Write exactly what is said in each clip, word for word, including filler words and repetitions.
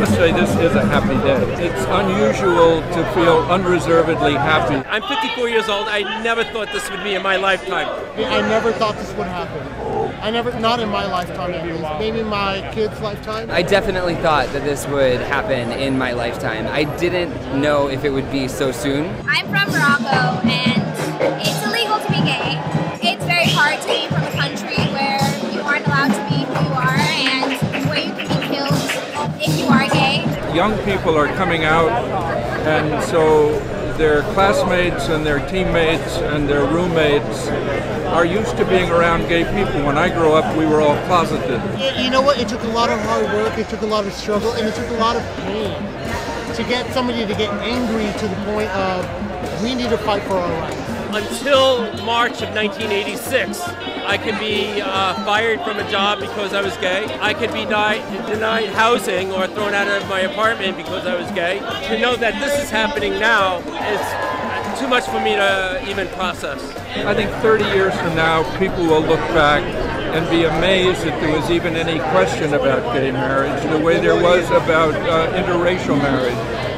to say this is a happy day. It's unusual to feel unreservedly happy. I'm fifty-four years old. I never thought this would be in my lifetime. I never thought this would happen. I never, not in my lifetime, at least. Maybe my kid's lifetime. I definitely thought that this would happen in my lifetime. I didn't know if it would be so soon. I'm from Morocco, and it's illegal to be gay. It's very hard to be from a country where you aren't allowed to be who you are and where you can be killed if you are gay. Young people are coming out, and so their classmates and their teammates and their roommates are used to being around gay people. When I grew up, we were all closeted. You know what? It took a lot of hard work, it took a lot of struggle, and it took a lot of pain to get somebody to get angry to the point of, we need to fight for our rights. Until March of nineteen eighty-six, I could be uh, fired from a job because I was gay. I could be denied housing or thrown out of my apartment because I was gay. To know that this is happening now is too much for me to even process. I think thirty years from now, people will look back and be amazed if there was even any question about gay marriage, the way there was about uh, interracial marriage,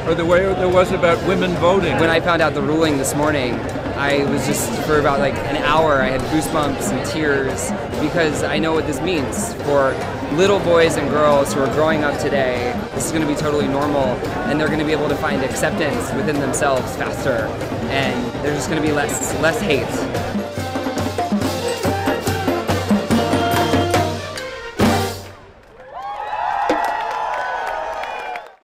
or the way there was about women voting. When I found out the ruling this morning, I was just, for about like an hour, I had goosebumps and tears because I know what this means for little boys and girls who are growing up today. This is going to be totally normal, and they're going to be able to find acceptance within themselves faster, and there's just going to be less, less hate.